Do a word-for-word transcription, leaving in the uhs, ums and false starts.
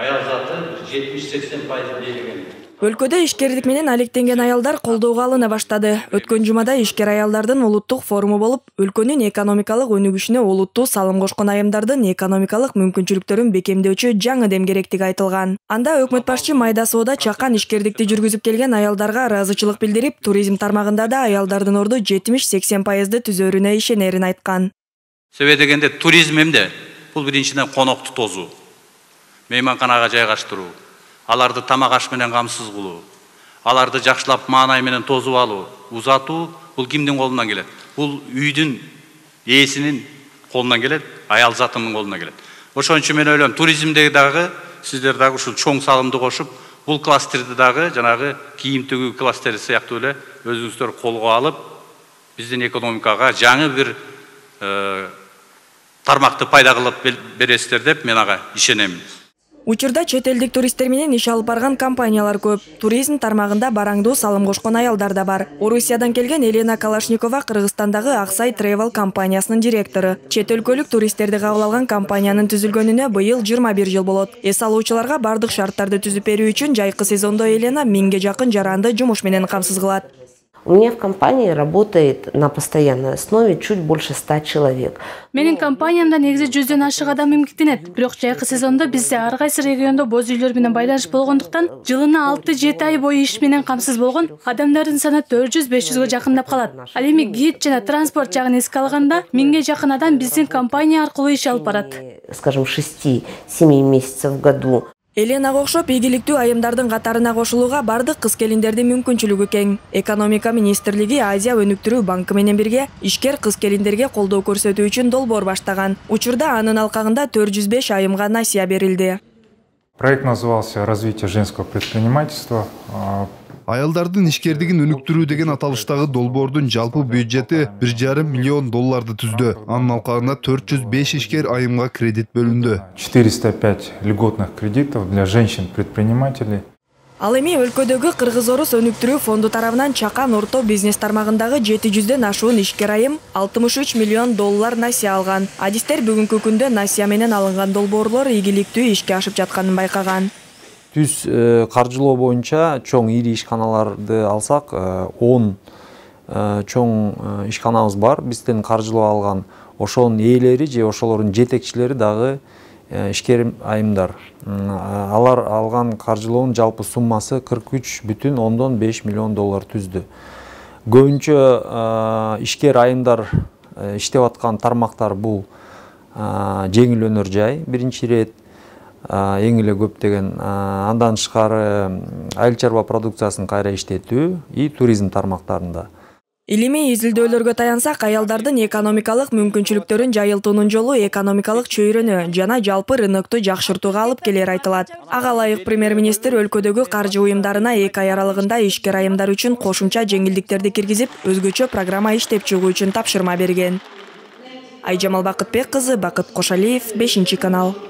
аял заты жетимиш сексен пайыз берген. Өлкөдө ишкердик менен алектенген аялдар колдоого алына баштады. Өткөн жумада ишкер аялдардын улуттук форуму болуп, өлкөнүн экономикалык өнүгүшүнө олуттуу салым кошкон айымдардын экономикалык мүмкүнчүлүктөрүн бекемдөөчү жаңы дем керектиги айтылган. Анда өкмөт башчы майда соода чакан ишкердикти жүргүзүп келген аялдарга ыраазычылык билдирип, туризм тармагында да аялдардын орду жетимиш сексен пайызды түзөрүнө ишенерин айткан. Себеби дегенде туризм эмне? Бул биринчиден конокту тозуу, мейманканага жайгаштыруу, аларды тамак аш менен камсыз кылуу, аларды жакшылап маанай менен тозуп алуу, узатуу бул кимдин колунан келет? Бул үйдүн ээсинин колунан келет, аял затынын колуна келет. Ошон үчүн мен ойлойм, туризмдеги дагы сиздер дагы ушул чоң салымды кошуп, бул кластерди дагы жанагы кийим төгүү кластери сыяктуу эле өзүңүздөр колго алып, биздин экономикага жаңы бир тармакты пайда кылып бересиздер деп мен ага ишенем. Учурда чет элдик туристтер менен иш алып барган компаниялар көп. Туризм тармагында бараңдуу салым кошкон аялдар да бар. Орусиядан келген Елена Калашникова Кыргызстандагы Аксай Трейвал компаниясынын директору. Чет өлкөлүк туристтерди кабыл алган компаниянын түзүлгөнүнө быйыл жыйырма бир жыл болот. Эс алуучуларга бардык шарттарды түзүп берүү үчүн жайкы сезондо Елена миңге жакын жаранды жумуш менен камсыз кылат. У меня в компании работает на постоянной основе чуть больше ста человек. Менин компаниямда негизи жүздөн ашык адам эмгектенет. Бирок жайкы сезонда бизде ар кайсы региондо боз үйлөр менен байланыш болгондуктан, жылына алты жети ай бою иш менен камсыз болгон адамдардын саны төрт жүз беш жүзгө жакындап калат. Ал эми гид жана транспорт жагын эске алганда, миңге жакын адам биздин компания аркылуу иш алып барат. Скажем, шести-семи месяцев в году. Элена окшоп ийгиликтүү айымдардын катарына кошулууга бардык кыз келиндердин мүмкүнчүлүгү кең. Экономика министрлиги Азия өнүктүрүү банкы менен бирге ишкер кыз келиндерге колдоо көрсөтүү үчүн долбоор баштаган. Учурда анын алкагында төрт жүз беш айымга насыя берилди. Проект назывался «Развитие женского предпринимательства». Аялдардын ишкердигин өнүктүрүү деген аталыштагы долбоордун жалпы бюджети бир жарым миллион долларды түздү. Анын алкагында төрт жүз беш ишкер айымга кредит бөлүндү. четыреста пять льготных кредитов для женщин-предпринимателей. Ал эми өлкөдөгү кыргыз-орус өнүктүрүү фонду тарабынан чакан орто бизнес тармагындагы жети жүздөн ашуун ишкер айым алтымыш үч миллион доллар насыя алган. Адистер бүгүнкү күндө насыя менен алынган долбоорлор ийгиликтүү ишке ашып жатканын байкаган. Түз қаржылоо боюнча чоң ири ишканаларды алсак, он чоң ишканабыз бар. Бизден қаржылоо алган ошонун ээлери же ошолордун жетекчилери дагы ишкер айымдар. Алар алган қаржылоонун жалпы суммасы кырк үч бүтүн ондон беш миллион доллар түздү. Көбүнчө ишкер айымдар иштеп аткан тармактар бул жеңил өнөр жай, биринчи ирет эң эле көп деген, андан тышкары айыл чарба продукциясын кайра иштетүү и туризм тармактарында. Илимий изилдөөлөргө таянсак, аялдардын экономикалык мүмкүнчүлүктөрүн жайылтуунун жолу экономикалык чөйрөнү жана жалпы рынокту жакшыртууга алып келери айтылат. Ага ылайык премьер-министр өлкөдөгү каржы уюмдарына эки ай аралыгында ишкер айымдар үчүн кошумча жеңилдиктерди киргизип, өзгөчө программа иштеп чыгуу үчүн тапшырма берген. Айжамал Бакытбек кызы, Бакыт Кошалиев, бешинчи канал.